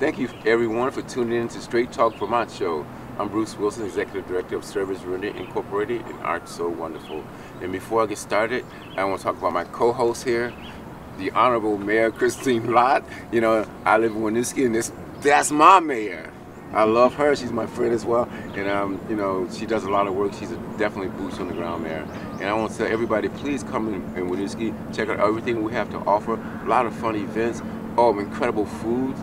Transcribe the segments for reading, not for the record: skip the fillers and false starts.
Thank you, everyone, for tuning in to Straight Talk Vermont Show. I'm Bruce Wilson, Executive Director of Service Running Incorporated and Art So Wonderful. And before I get started, I want to talk about my co-host here, the Honorable Mayor Christine Lott. You know, I live in Winooski, and that's my mayor. I love her. She's my friend as well, and you know, she does a lot of work. She's definitely boots on the ground mayor. And I want to tell everybody, please come in Winooski, check out everything we have to offer. A lot of fun events, incredible food,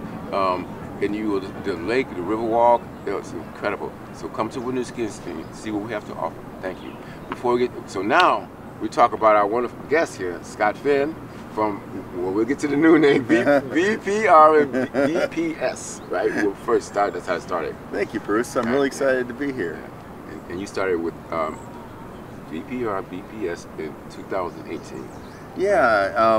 and the lake, the river walk. It's incredible. So come to Winooski and see what we have to offer. Thank you. Before we get so now, we talk about our wonderful guest here, Scott Finn. We'll get to the new name, BPR and BPS, right? We'll first start, that's how it started. Thank you, Bruce. I'm really excited to be here. Yeah. And you started with BPR, BPS in 2018. Yeah,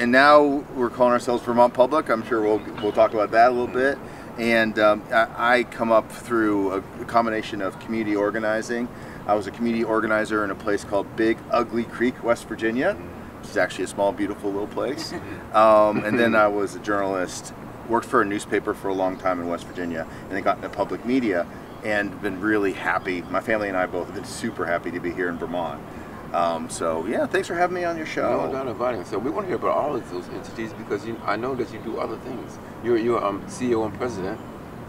and now we're calling ourselves Vermont Public. I'm sure we'll talk about that a little bit. And I come up through a combination of community organizing. I was a community organizer in a place called Big Ugly Creek, West Virginia. It's actually a small, beautiful little place. And then I was a journalist, worked for a newspaper for a long time in West Virginia, and then got into public media and been really happy. My family and I both have been super happy to be here in Vermont. So yeah, thanks for having me on your show. No doubt about it. So we want to hear about all of those entities because I know that you do other things. You're CEO and president,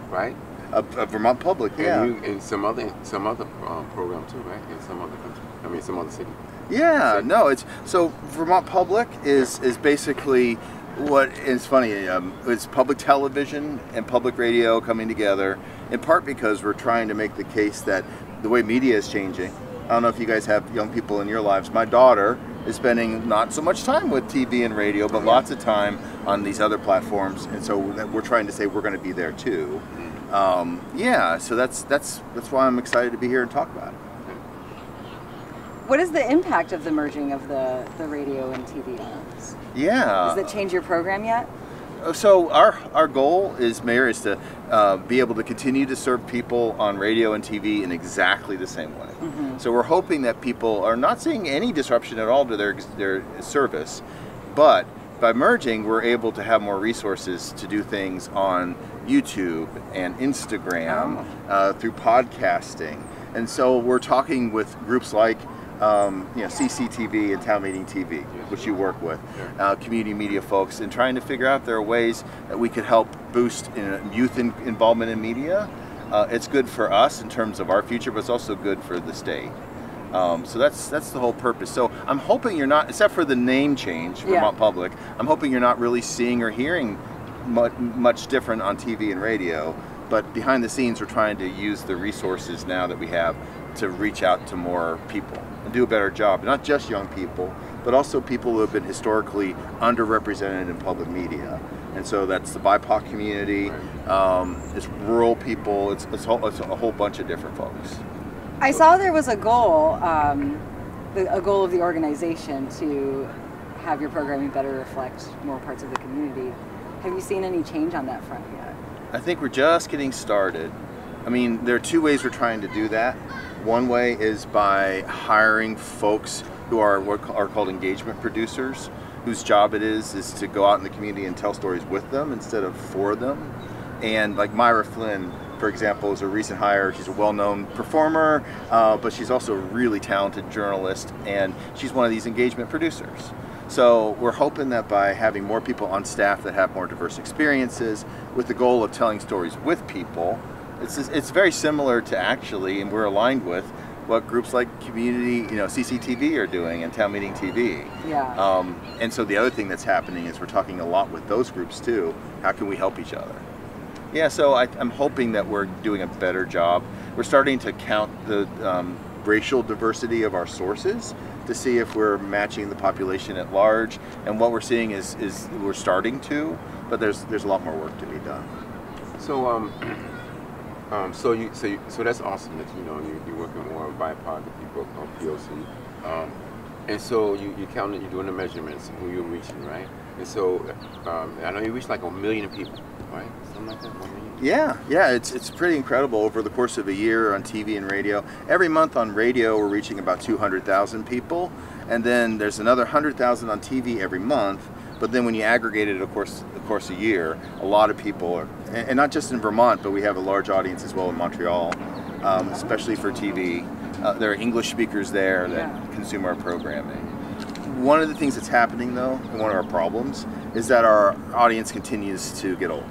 right? Of Vermont Public, yeah. And some other program too, right? In some other country. I mean, some other city. Yeah, no, it's so Vermont Public is basically what is funny. It's public television and public radio coming together, in part because we're trying to make the case that the way media is changing. I don't know if you guys have young people in your lives. My daughter is spending not so much time with TV and radio, but lots of time on these other platforms, and so we're trying to say we're going to be there too. Yeah, so that's why I'm excited to be here and talk about it. What is the impact of the merging of the radio and TV on us? Yeah. Does it change your program yet? So our goal as mayor is to be able to continue to serve people on radio and TV in exactly the same way. Mm-hmm. So we're hoping that people are not seeing any disruption at all to their service, but by merging, we're able to have more resources to do things on YouTube and Instagram through podcasting. And so we're talking with groups like CCTV and Town Meeting TV, which you work with, community media folks, and trying to figure out there are ways that we could help boost youth involvement in media. It's good for us in terms of our future, but it's also good for the state. So that's the whole purpose. So I'm hoping you're not, except for the name change, Vermont Public, I'm hoping you're not really seeing or hearing much different on TV and radio. But behind the scenes, we're trying to use the resources now that we have to reach out to more people and do a better job. Not just young people, but also people who have been historically underrepresented in public media. And so that's the BIPOC community, it's rural people, it's a whole bunch of different folks. I saw there was a goal, a goal of the organization to have your programming better reflect more parts of the community. Have you seen any change on that front yet? I think we're just getting started. I mean, there are two ways we're trying to do that. One way is by hiring folks who are what are called engagement producers, whose job it is to go out in the community and tell stories with them instead of for them. And like Myra Flynn, for example, is a recent hire. She's a well-known performer, but she's also a really talented journalist, and she's one of these engagement producers. So we're hoping that by having more people on staff that have more diverse experiences, with the goal of telling stories with people, it's very similar to actually, and we're aligned with what groups like community, CCTV are doing and Town Meeting TV. Yeah. And so the other thing that's happening is we're talking a lot with those groups too. How can we help each other? Yeah, so I'm hoping that we're doing a better job. We're starting to count the racial diversity of our sources to see if we're matching the population at large. And what we're seeing is we're starting to, but there's a lot more work to be done. So, so that's awesome that you're working more on BIPOC people on POC, and so you counted, you're doing the measurements who you're reaching, right? And so I know you reached like 1 million people, right? Something like that, 1 million. Yeah, it's pretty incredible over the course of a year on TV and radio. Every month on radio we're reaching about 200,000 people, and then there's another 100,000 on TV every month. But then when you aggregate it, of course, a year, a lot of people and not just in Vermont, but we have a large audience as well in Montreal, especially for TV. There are English speakers there that consume our programming. One of the things that's happening though, and one of our problems, is that our audience continues to get older.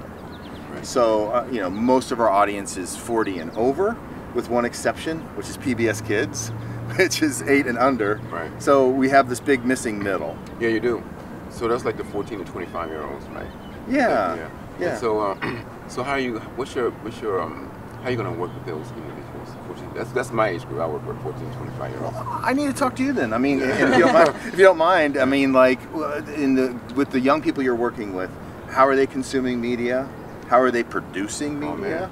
Right. So, you know, most of our audience is 40 and over, with one exception, which is PBS Kids, which is 8 and under. Right. So we have this big missing middle. Yeah, you do. So that's like the 14 to 25 year olds, right? Yeah. Yeah. Yeah. So, so how are you? What's your how are you going to work with those individuals? 14, that's my age group. I work with 14 to 25 year olds. Well, I need to talk to you then. I mean, if you don't mind, I mean, like with the young people you're working with, how are they consuming media? How are they producing media? Oh, man.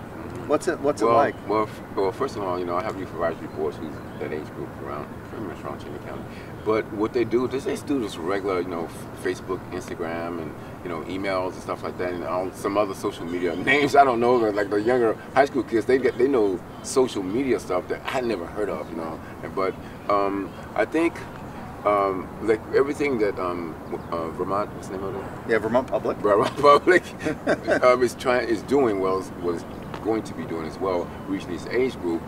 What's it like? Well, first of all, you know, I have youth advisory boards who's that age group around pretty much around Cheney County. But what they do, they just do this regular, you know, Facebook, Instagram, and you know, emails and stuff like that, and all some other social media names I don't know. Like the younger high school kids, they know social media stuff that I never heard of, you know. But I think like everything that Vermont, what's the name of it? Yeah, Vermont Public is going to be doing as well, reaching this age group.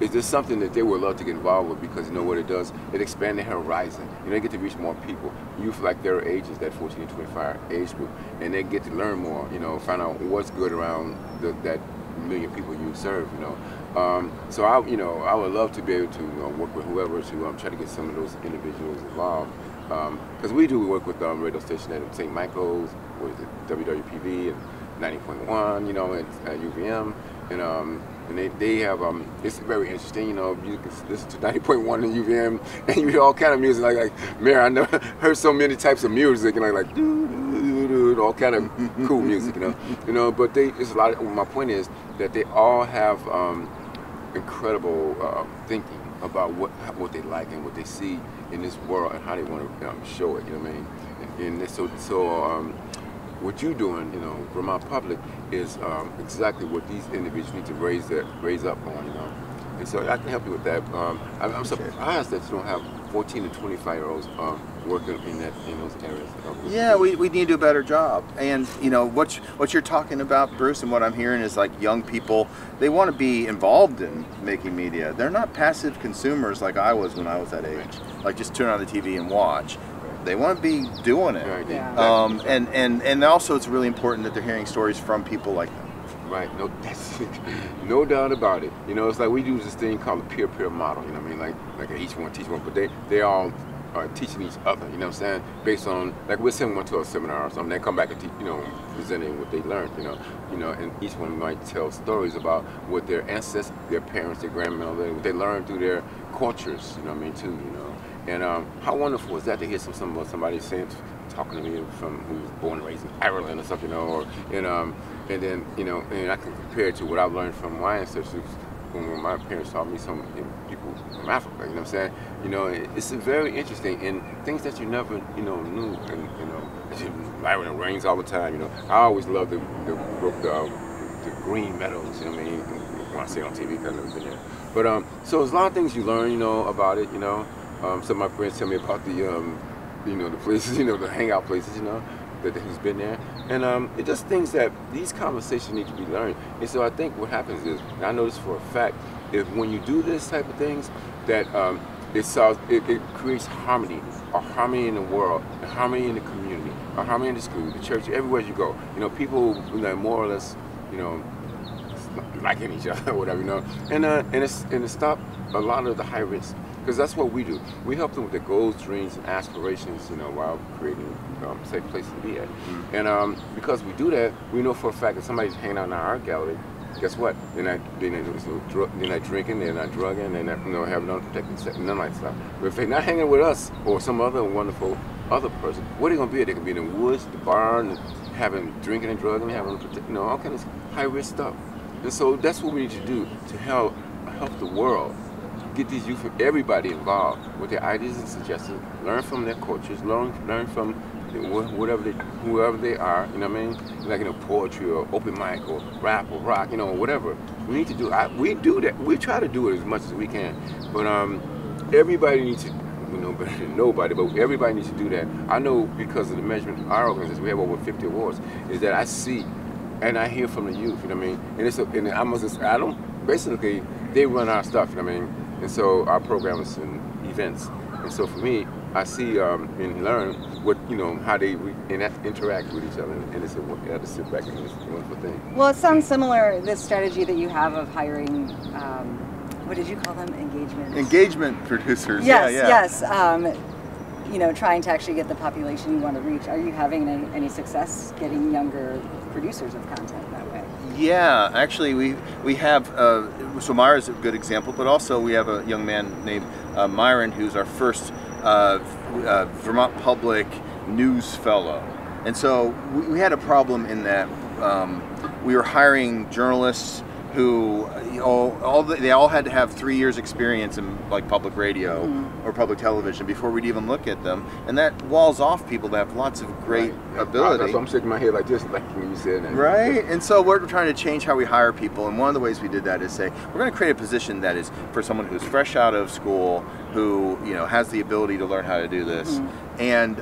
Is this something that they would love to get involved with, because you know what it does? It expands their horizon. You know, they get to reach more people. Youth like their ages, that 14 to 25 age group, and they get to learn more, you know, find out what's good around that million people you serve, you know. So I would love to be able to work with whoever to try to get some of those individuals involved. Because we work with radio station at St. Michael's, what is it, WWPV, and 90.1, you know, at UVM, and they have, it's very interesting, you know, you can listen to 90.1 in UVM, and you hear all kind of music, like Myra, I never heard so many types of music, and like doo-doo-doo-doo, all kind of cool music, you know, but it's a lot of, my point is that they all have incredible thinking about what they like and what they see in this world and how they want to show it, you know what I mean, and so what you're doing, you know, Vermont Public is exactly what these individuals need to raise up on, you know. And so I can help you with that. I'm surprised that you don't have 14 to 25 year olds working in those areas. Yeah, we need to do a better job. And you know what you're talking about, Bruce, and what I'm hearing is like young people. They want to be involved in making media. They're not passive consumers like I was when I was that age. Like just turn on the TV and watch. They want to be doing it, right. Yeah. And also it's really important that they're hearing stories from people like them. Right, no doubt about it. You know, it's like we use this thing called a peer-to-peer model. You know what I mean? Like each one teach one, but they all are teaching each other. You know what I'm saying? Based on like we'll send one to a seminar or something, they come back and teach, you know, presenting what they learned. You know, and each one might tell stories about what their ancestors, their parents, their grandmother, what they learned through their cultures. You know what I mean? Too, you know. And how wonderful is that to hear somebody saying, talking to me from who was born and raised in Ireland or something, you know, and then you know, and I can compare it to what I've learned from my ancestors when my parents taught me some people from Africa. You know what I'm saying? You know, it's very interesting and things that you never knew, and you know, it rains all the time. You know, I always loved the green meadows. You know what I mean? When I see it on TV, because I've never been there. But so there's a lot of things you learn, you know, about it, you know. Some of my friends tell me about the places, you know, the hangout places, you know, that who's been there, and it's just things that these conversations need to be learned. And so I think what happens is, and I know this for a fact, if when you do this type of things, that it creates harmony, a harmony in the world, a harmony in the community, a harmony in the school, the church, everywhere you go. You know, people more or less, you know, liking each other or whatever, you know, and it stops a lot of the high risk. Because that's what we do. We help them with their goals, dreams, and aspirations, you know, while creating a safe place to be at. Mm-hmm. And because we do that, we know for a fact that somebody's hanging out in our art gallery, guess what? They're not drinking, they're not drugging, they're not, you know, having unprotected sex, none of that stuff. But if they're not hanging with us or some other wonderful other person, what are they going to be? They can be in the woods, the barn, having drinking and drugging, having, you know, all kinds of high-risk stuff. And so that's what we need to do to help the world. Get these youth, everybody involved with their ideas and suggestions. Learn from their cultures. Learn from whoever they are. You know what I mean? Like, you know, poetry or open mic or rap or rock. You know, whatever we need to do. We do that. We try to do it as much as we can. But everybody needs to. We know better than nobody, but everybody needs to do that. I know because of the measurement of our organization, we have over 50 awards. Is that I see and I hear from the youth, you know what I mean? And it's, and I must, I don't, basically, they run our stuff, you know what I mean? And so our programs and events. And so for me, I see and learn what, you know, how they interact with each other, and it's a sit back and it's a wonderful thing. Well, it sounds similar, this strategy that you have of hiring, what did you call them? Engagement. Engagement producers. Yes, yeah, yeah. Yes. You know, trying to actually get the population you want to reach. Are you having any success getting younger producers of content that way? Yeah, actually we have, so Myra's a good example, but also we have a young man named Myron, who's our first Vermont Public News Fellow. And so we had a problem in that we were hiring journalists who they all had to have 3 years experience in like public radio or public television before we'd even look at them, and that walls off people that have lots of great ability. So I'm shaking my head like this, like you said. Right, and so we're trying to change how we hire people, and one of the ways we did that is say, we're gonna create a position that is for someone who's fresh out of school, who, you know, has the ability to learn how to do this. And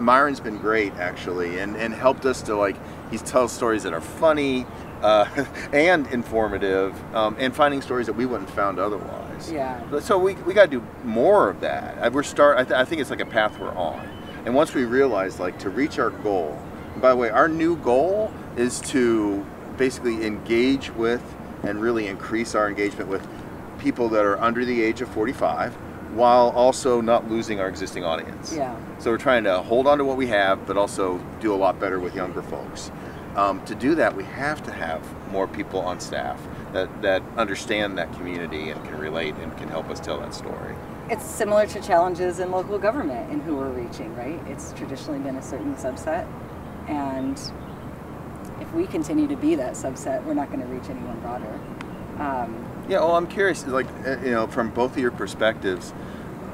Myron's been great, actually, and helped us to, like, he tells stories that are funny, and informative, and finding stories that we wouldn't have found otherwise. Yeah. So we got to do more of that. I think it's like a path we're on. And once we realize, like, to reach our goal, and by the way, our new goal is to basically engage with and really increase our engagement with people that are under the age of 45, while also not losing our existing audience. Yeah. So we're trying to hold on to what we have, but also do a lot better with younger folks. To do that, we have to have more people on staff that understand that community and can relate and can help us tell that story. It's similar to challenges in local government and who we're reaching, right? It's traditionally been a certain subset, and if we continue to be that subset, we're not going to reach anyone broader. Yeah, well, I'm curious, like, you know, from both of your perspectives,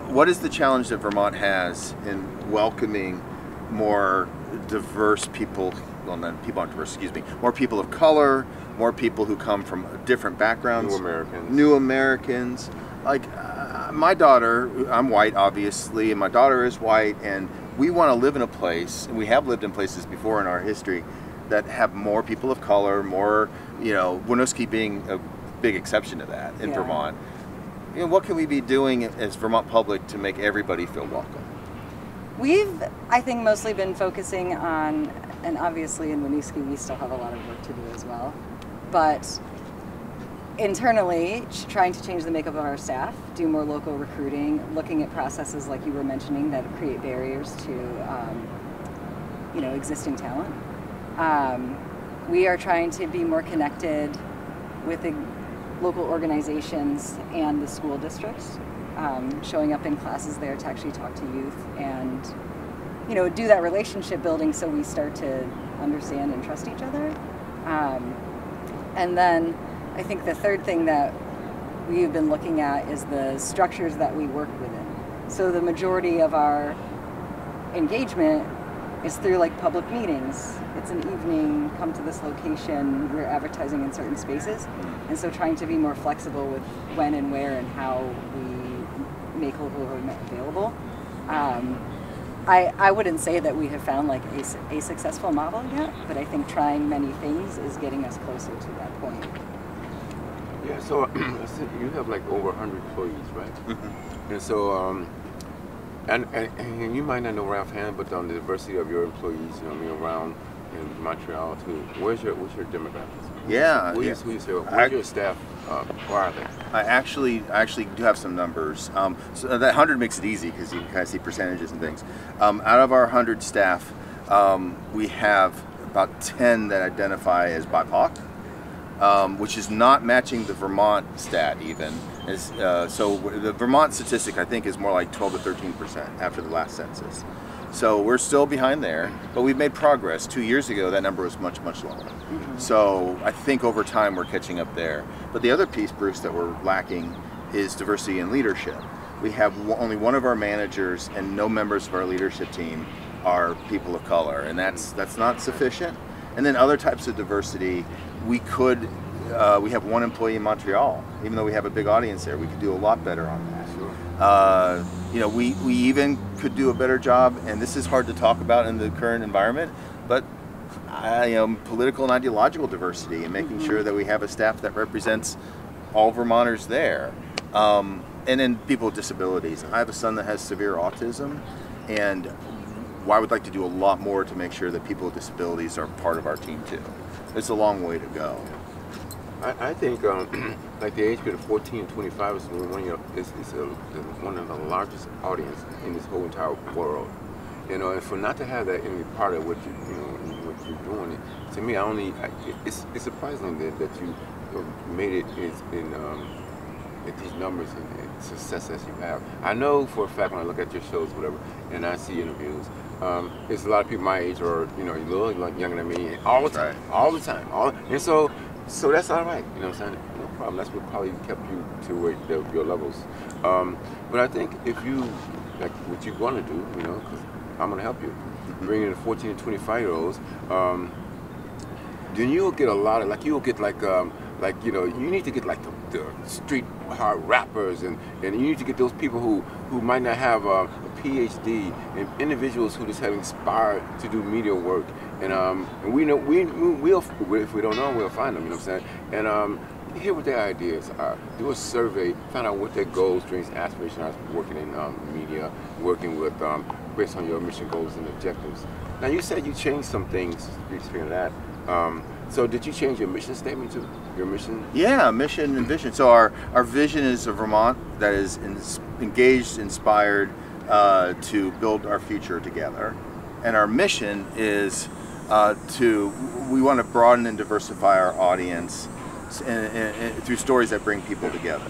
what is the challenge that Vermont has in welcoming more diverse people? Well, not people aren't diverse, excuse me, more people of color, more people who come from different backgrounds. New Americans. Like, my daughter, I'm white, obviously, and my daughter is white, and we want to live in a place, and we have lived in places before in our history, that have more people of color, more, you know, Winooski being a big exception to that in Vermont. You know, what can we be doing as Vermont public to make everybody feel welcome? We've, I think, mostly been focusing on, and obviously in Winooski we still have a lot of work to do as well, but internally trying to change the makeup of our staff, do more local recruiting, looking at processes like you were mentioning that create barriers to you know, existing talent. We are trying to be more connected with the local organizations and the school districts, showing up in classes there to actually talk to youth and, you know, do that relationship building so we start to understand and trust each other. And then I think the third thing that we've been looking at is the structures that we work within. So the majority of our engagement is through, like, public meetings. It's an evening, come to this location, we're advertising in certain spaces. And so trying to be more flexible with when and where and how we make local available. I wouldn't say that we have found, like, a successful model yet, but I think trying many things is getting us closer to that point. Yeah, so you have like over 100 employees, right? Mm-hmm. And so, and you might not know Ralph Hand, but on the diversity of your employees, you know what I mean, around in Montreal too. What's your demographics? Yeah. Where's your staff? I actually do have some numbers. So that 100 makes it easy because you can kind of see percentages and things. Out of our 100 staff, we have about 10 that identify as BIPOC, which is not matching the Vermont stat even. So the Vermont statistic, I think, is more like 12 to 13% after the last census. So we're still behind there, but we've made progress. 2 years ago, that number was much, much lower. Mm-hmm. So I think over time we're catching up there. But the other piece, Bruce, that we're lacking is diversity in leadership. We have only one of our managers and no members of our leadership team are people of color, and that's not sufficient. And then other types of diversity, we have one employee in Montreal, even though we have a big audience there. We could do a lot better on that. You know, we even could do a better job, and this is hard to talk about in the current environment, but political and ideological diversity, and making sure that we have a staff that represents all Vermonters there. And then people with disabilities. I have a son that has severe autism, and I would like to do a lot more to make sure that people with disabilities are part of our team too. It's a long way to go. I think like the age group of 14 to 25 is one of the largest audience in this whole entire world. You know, and for not to have that any part of what you're doing, to me, it's surprising that you made it at these numbers and success as you have. I know for a fact when I look at your shows, whatever, and I see interviews, there's a lot of people my age are a little younger than me, and all the time, and so that's all right. You know what I'm saying? No problem. That's what probably kept you to your levels. But I think if you like what you want to do, because I'm going to help you, bringing in 14 to 25-year-olds, then you'll get a lot of you need to get the street hard rappers, and you need to get those people who might not have a PhD, and individuals who just have inspired to do media work. And we know if we don't know, we'll find them. You know what I'm saying? And hear what their ideas are. Do a survey, find out what their goals, dreams, aspirations are. Working in media, working with based on your mission goals and objectives. Now you said you changed some things. Speaking of that. So did you change your mission statement to your mission? Yeah, mission and vision. So our vision is a Vermont that is engaged, inspired to build our future together. And our mission is we want to broaden and diversify our audience and through stories that bring people together.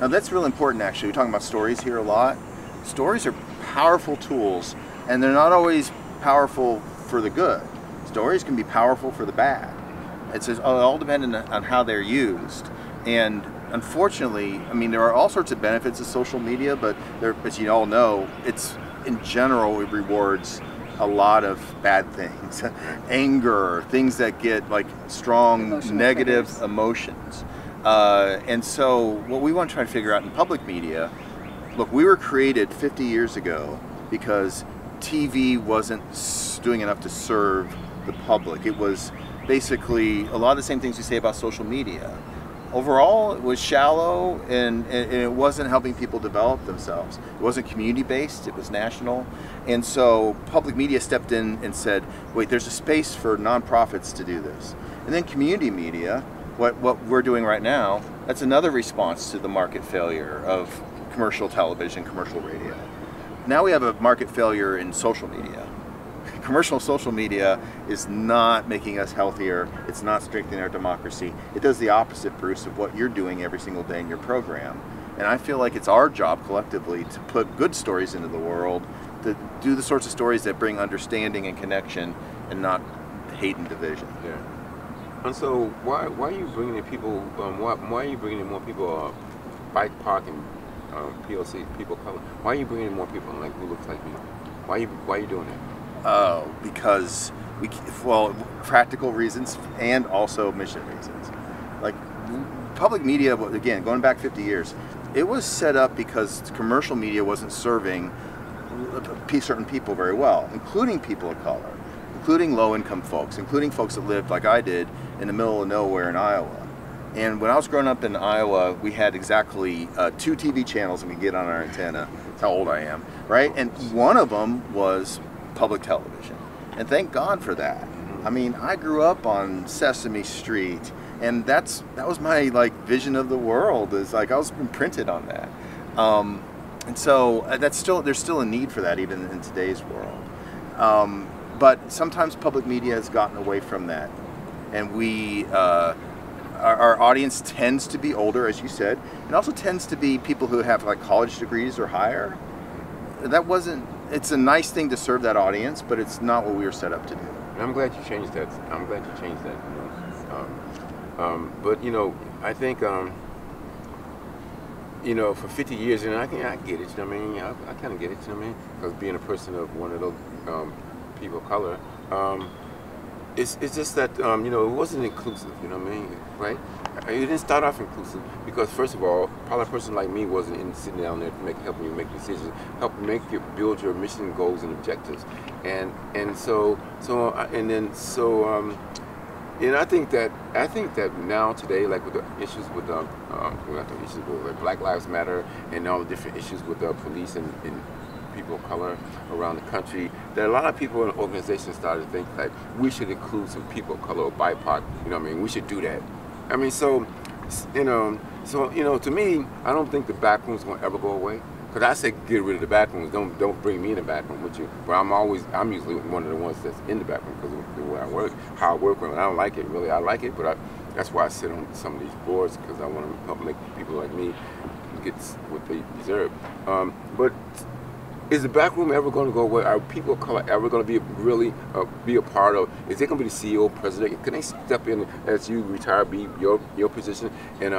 Now that's really important actually. We're talking about stories here a lot. Stories are powerful tools, and they're not always powerful for the good. Stories can be powerful for the bad. It's all dependent on how they're used. And unfortunately, I mean, there are all sorts of benefits of social media, but as you all know, in general, it rewards a lot of bad things. Anger, things that get strong negative emotions. And so what we want to try to figure out in public media, look, we were created 50 years ago because TV wasn't doing enough to serve the public. It was basically a lot of the same things we say about social media. Overall, it was shallow, and it wasn't helping people develop themselves. It wasn't community-based, it was national. And so public media stepped in and said, wait, there's a space for nonprofits to do this. And then community media, what we're doing right now, that's another response to the market failure of commercial television, commercial radio. Now we have a market failure in social media. Commercial social media is not making us healthier. It's not strengthening our democracy. It does the opposite, Bruce, of what you're doing every single day in your program. And I feel like it's our job collectively to put good stories into the world, to do the sorts of stories that bring understanding and connection and not hate and division. Yeah. And so why are you bringing in people, why are you bringing in more people, BIPOC and PLC, people of color? Why are you bringing in more people who look like me? Why are you doing that? Oh, because practical reasons and also mission reasons. Public media, again, going back 50 years, it was set up because commercial media wasn't serving certain people very well, including people of color, including low-income folks, including folks that lived like I did in the middle of nowhere in Iowa. And when I was growing up in Iowa, we had exactly 2 TV channels that we get on our antenna. That's how old I am, right? And one of them was public television, and thank God for that. I mean, I grew up on Sesame Street, and that was my vision of the world. Is I was imprinted on that, and so there's still a need for that even in today's world. But sometimes public media has gotten away from that, and we our audience tends to be older, as you said, and also tends to be people who have college degrees or higher. That wasn't. It's a nice thing to serve that audience, but it's not what we were set up to do. And I'm glad you changed that. I'm glad you changed that. But I think for 50 years, and I think I get it. I kind of get it. Because being a person of one of those people of color, It's just that, you know, it wasn't inclusive, you know what I mean, right? It didn't start off inclusive because, first of all, probably a person like me wasn't sitting down there to helping you make decisions, build your mission goals and objectives. And I think that now today, like with the issues with like Black Lives Matter and all the different issues with the police and people of color around the country, that a lot of people in organizations started to think like we should include some people of color or BIPOC. You know what I mean? We should do that. I mean, so to me, I don't think the back room's gonna ever go away. Cause I say get rid of the back rooms. Don't bring me in the back room with you. But I'm usually one of the ones that's in the back room because of the way I work, how I work. And I don't like it really. I like it, but that's why I sit on some of these boards because I want to help make people like me get what they deserve. But is the back room ever going to go away? Are people of color ever going to be really be a part of? Is they going to be the CEO, president? Can they step in as you retire, be your position, and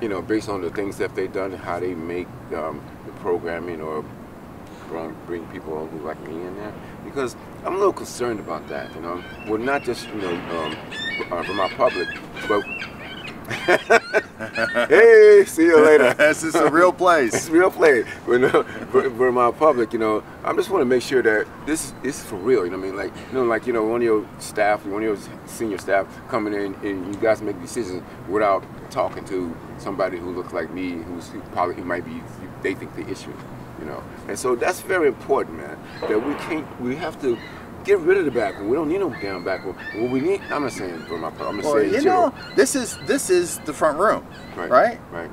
you know, based on the things that they've done, how they make the programming or bring people who like me in there? Because I'm a little concerned about that. You know, well, not just Vermont Public, but. Hey, see you later. This is a real place. It's a real place. Vermont Public, you know, I just want to make sure that this is for real. You know what I mean? Like, you know, one of your staff, one of your senior staff coming in and you guys make decisions without talking to somebody who looks like me, who might be, they think the issue, you know. And so that's very important, man, that we have to get rid of the back room. We don't need no damn back room. What we need, I'm not saying for my problem. Well, you know, this is the front room, right? Right. Right.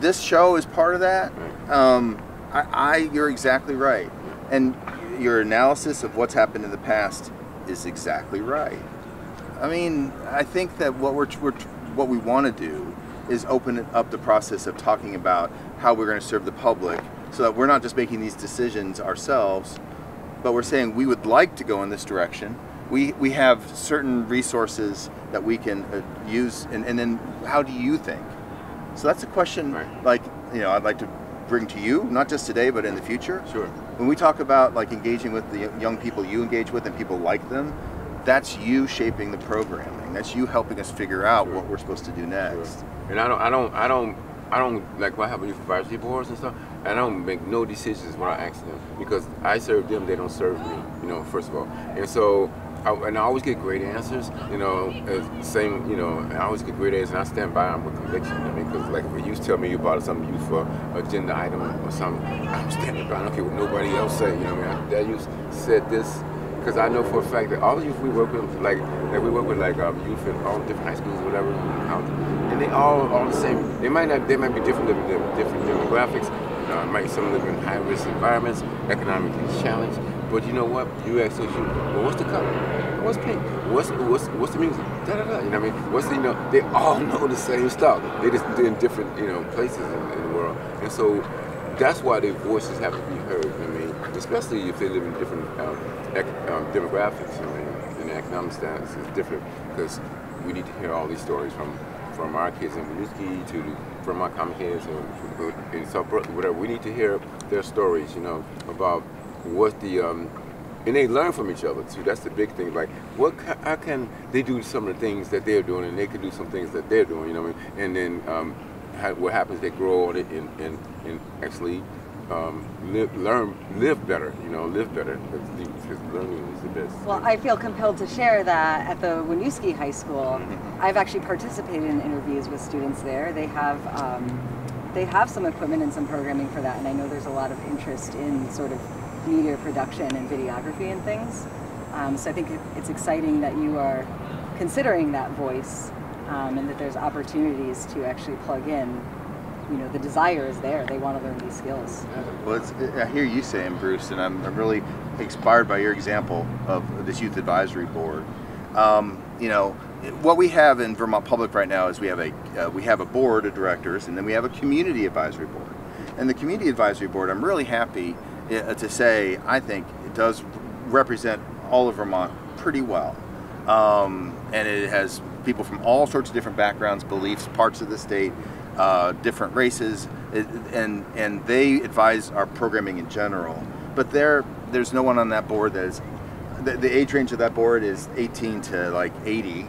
This show is part of that. Right. You're exactly right, and your analysis of what's happened in the past is exactly right. I mean, I think that what we want to do is open up the process of talking about how we're going to serve the public, so that we're not just making these decisions ourselves. But we're saying we would like to go in this direction. We have certain resources that we can use, and then how do you think? So that's a question, right. Like, you know, I'd like to bring to you, not just today, but in the future. Sure. When we talk about like engaging with the young people you engage with and people like them, that's you shaping the programming. That's you helping us figure out what we're supposed to do next. Sure. And I don't like, when I have youth advisory boards and stuff, I don't make no decisions when I ask them because I serve them, they don't serve me, you know, first of all. And so, I always get great answers, you know, I always get great answers and I stand by them with conviction. I mean, because like if you tell me about some youthful agenda item or something, I'm standing by, I don't care what nobody else say, you know what I mean? That youth said this, because I know for a fact that all the youth we work with, youth in all different high schools, whatever, and they all the same. They might be different, different demographics. Some live in high-risk environments, economically challenged. But you know what? You ask those youth, well, what's the color? What's pink? What's the music? Da da da. You know what I mean? They all know the same stuff. They just in different places in the world, and so that's why their voices have to be heard. You know what I mean? Especially if they live in different demographics, you know, and economic status is different, because we need to hear all these stories from our kids in Winooski from our common kids in South Brooklyn, whatever. We need to hear their stories, you know, about what the and they learn from each other too. That's the big thing. Like, how can they do some of the things that they're doing, and they can do some things that they're doing, you know what I mean? And then what happens? They grow on it and actually. Live better, you know, live better, because learning is the best. Well, I feel compelled to share that at the Winooski High School, I've actually participated in interviews with students there. They have some equipment and some programming for that, and I know there's a lot of interest in sort of media production and videography and things. So I think it's exciting that you are considering that voice and that there's opportunities to actually plug in. You know, the desire is there. They want to learn these skills. Well, I hear you saying, Bruce, and I'm really inspired by your example of this youth advisory board. You know, what we have in Vermont Public right now is we have a board of directors, and then we have a community advisory board. And the community advisory board, I'm really happy to say, I think it does represent all of Vermont pretty well, and it has people from all sorts of different backgrounds, beliefs, parts of the state. Different races, and they advise our programming in general. But there's no one on that board that is the age range of that board is 18 to like 80,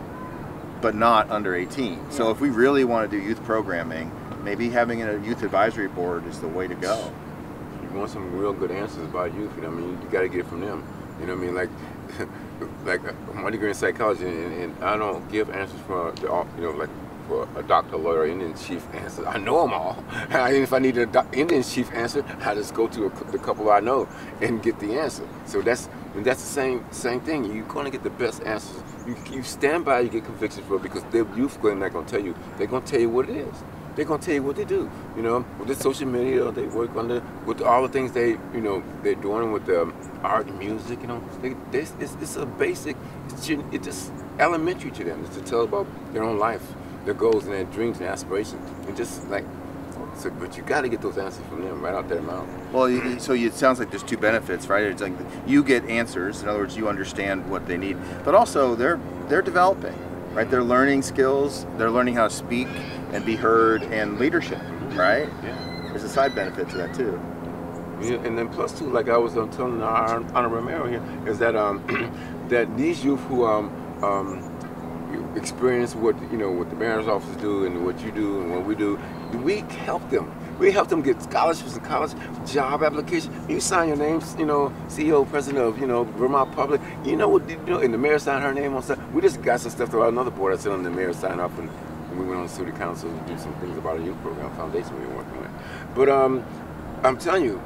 but not under 18. So if we really want to do youth programming, maybe having a youth advisory board is the way to go. You want some real good answers about youth, I mean, you got to get it from them. You know what I mean? Like, my degree in psychology, and I don't give answers for, you know, like for a doctor, lawyer, Indian chief answer. I know them all. Even if I need an Indian chief answer, I just go to the couple I know and get the answer. So that's the same thing. You're going to get the best answers. You stand by, you get convicted for it, because their youth are not going to tell you. They're going to tell you what it is. They're going to tell you what they do, you know, with the social media, they work on the, with all the things they, you know, they're doing with the art and music, you know, it's a basic, it's just elementary to them. It's to tell about their own life, their goals and their dreams and aspirations, and just like, so, but you got to get those answers from them right out their mouth. Well, so it sounds like there's two benefits, right? It's like you get answers, in other words, you understand what they need, but also they're developing, right? They're learning skills, they're learning how to speak and be heard and leadership, right? Yeah. There's a side benefit to that too. Yeah, and then plus too, like I was telling our honorary mayor here, is that that these youth who experience what, you know, what the mayor's office do and what you do and what we do, we help them. We help them get scholarships in college, job applications. You sign your name, you know, CEO, president of, you know, Vermont Public. You know what? You know, and the mayor signed her name on stuff. We just got some stuff through another board. I said on the mayor signed off, and we went on the city council to do some things about a youth program foundation we were working with. But I'm telling you,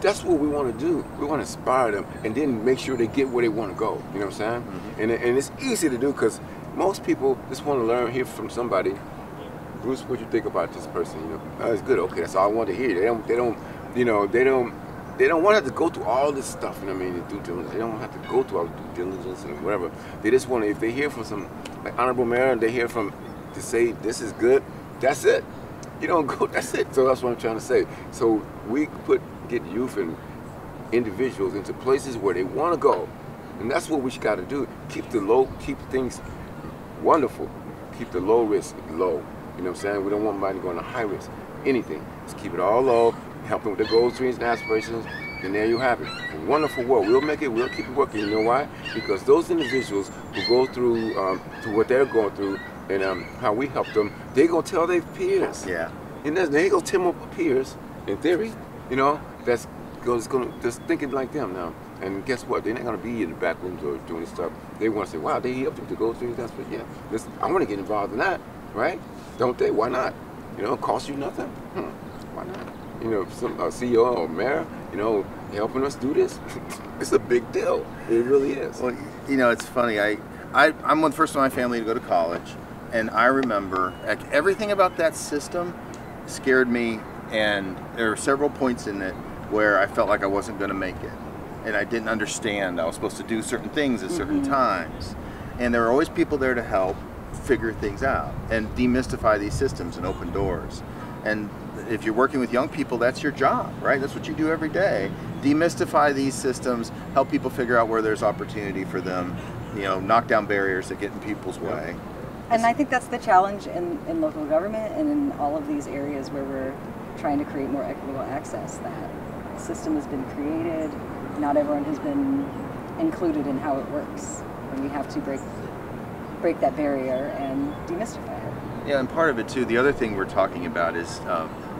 that's what we want to do. We want to inspire them and then make sure they get where they want to go. You know what I'm saying? Mm-hmm. And it's easy to do because most people just want to learn, hear from somebody. Bruce, what you think about this person? You know, oh, it's good. Okay, that's all I want to hear. They don't want to have to go through all this stuff. You know what I mean? Due diligence. They don't have to go through all the due diligence and whatever. They just want to. If they hear from some like honorable mayor, and they hear from to say this is good. That's it. You don't go. That's it. So that's what I'm trying to say. So we get youth and individuals into places where they want to go, and that's what we got to do. Keep the low. Keep things wonderful. Keep the low risk low. You know what I'm saying? We don't want anybody going to high risk, anything. Just keep it all low, help them with their goals, dreams, and aspirations, and there you have it. A wonderful world. We'll make it, we'll keep it working. You know why? Because those individuals who go through to what they're going through and how we help them, they're going to tell their peers. Yeah. And they're going to tell their peers, in theory, you know, that's going to just thinking like them now. And guess what? They're not going to be in the back rooms or doing stuff. They want to say, wow, they helped them to go through that. But yeah, listen, I want to get involved in that, right? Don't they? Why not? You know, it costs you nothing. Why not? You know, some CEO or mayor, you know, helping us do this. It's a big deal. It really is. Well, you know, it's funny. I'm one of the first in my family to go to college, and I remember like, everything about that system scared me, and there were several points in it where I felt like I wasn't going to make it, and I didn't understand. I was supposed to do certain things at certain times, and there were always people there to help figure things out and demystify these systems and open doors. And if you're working with young people, that's your job, right? That's what you do every day. Demystify these systems, help people figure out where there's opportunity for them, you know, knock down barriers that get in people's way. And I think that's the challenge in local government and in all of these areas where we're trying to create more equitable access. That system has been created, not everyone has been included in how it works, and we have to break that barrier and demystify it. Yeah, and part of it too, the other thing we're talking about is,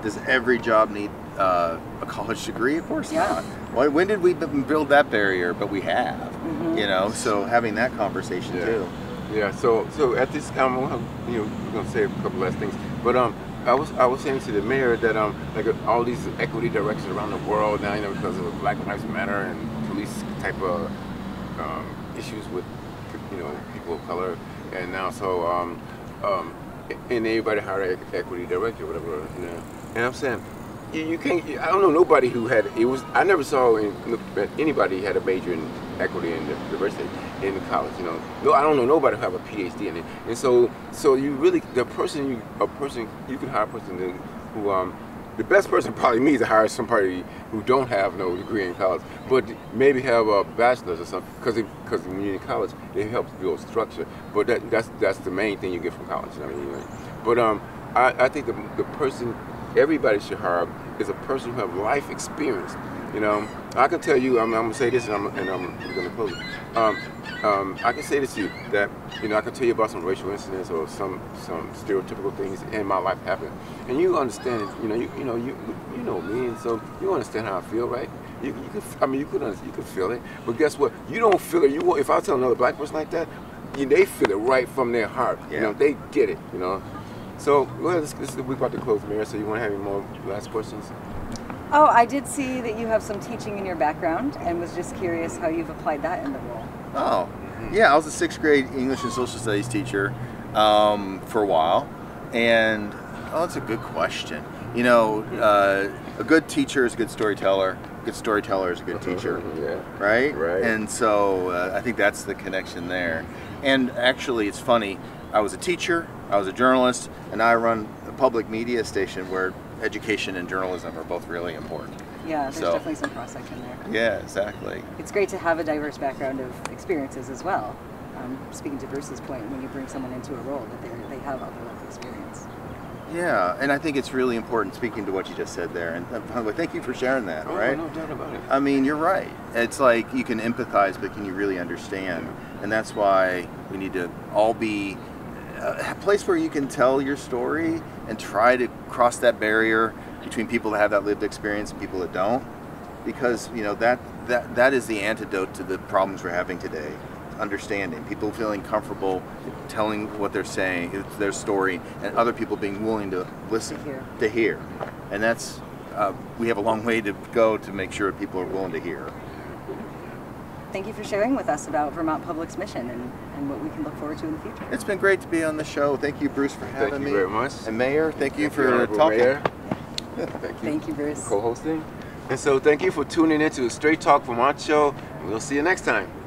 does every job need a college degree? Of course not. Well, when did we build that barrier? But we have, you know, so having that conversation too. Yeah, so at this time, you know, we're going to say a couple last things, but I was saying to the mayor that like all these equity directions around the world now, you know, because of Black Lives Matter and police type of issues with, you know, people of color, and now so and everybody hired an equity director or whatever, you know. And I'm saying you can't, I don't know nobody who had it. Was I never saw anybody had a major in equity and diversity in college, you know. No, I don't know nobody who have a PhD in it. And so you really, you can hire a person who the best person probably me to hire somebody who don't have no degree in college, but maybe have a bachelor's or something, because when you're in college, it helps build structure. But that's the main thing you get from college. I mean, but I think the person everybody should hire is a person who have life experience, You know, I can tell you, I'm going to say this, and I'm going to close it. I can say this to you that, you know, I can tell you about some racial incidents or some stereotypical things in my life happen, and you understand, you know, you know me, and so you understand how I feel, right? You could, I mean, you could feel it, but guess what? You don't feel it. You won't, if I tell another black person like that, they feel it right from their heart. Yeah. You know, they get it. You know, so well, we're about to close, Myra. So you want to have any more last questions? Oh, I did see that you have some teaching in your background, and was just curious how you've applied that in the role. Oh, yeah, I was a 6th grade English and Social Studies teacher for a while, and oh, that's a good question. You know, a good teacher is a good storyteller. A good storyteller is a good teacher, yeah. Right? Right. And so I think that's the connection there. And actually, it's funny. I was a teacher, I was a journalist, and I run a public media station where education and journalism are both really important. Yeah, there's definitely some cross-section there. Yeah, exactly. It's great to have a diverse background of experiences as well. Speaking to Bruce's point, when you bring someone into a role, that they have other level experience. Yeah, and I think it's really important, speaking to what you just said there, and by the way, thank you for sharing that, right? No doubt about it. I mean, you're right. It's like you can empathize, but can you really understand? And that's why we need to all be a place where you can tell your story and try to cross that barrier between people that have that lived experience and people that don't, because you know that is the antidote to the problems we're having today. Understanding people, feeling comfortable telling what they're saying, their story, and other people being willing to listen, to hear. And that's we have a long way to go to make sure people are willing to hear. Thank you for sharing with us about Vermont Public's mission and what we can look forward to in the future. It's been great to be on the show. Thank you, Bruce, for having me. Thank you very much. And Mayor, thank you for talking. Mayor. Thank you. Thank you, Bruce. For co-hosting. And so thank you for tuning in to Straight Talk Vermont Show. We'll see you next time.